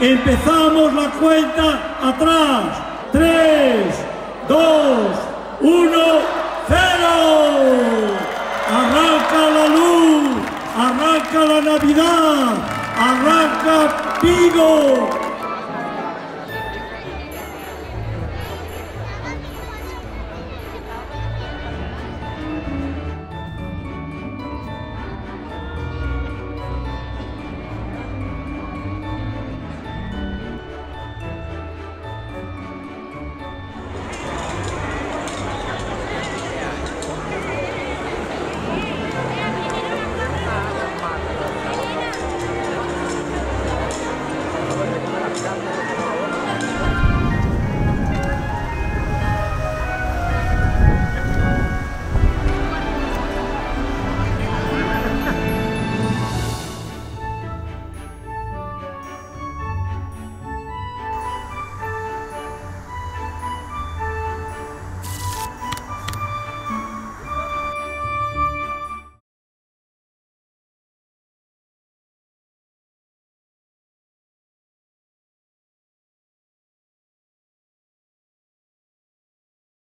Empezamos la cuenta atrás. 3, 2, 1, 0. Arranca la luz, arranca la Navidad, arranca Pigo.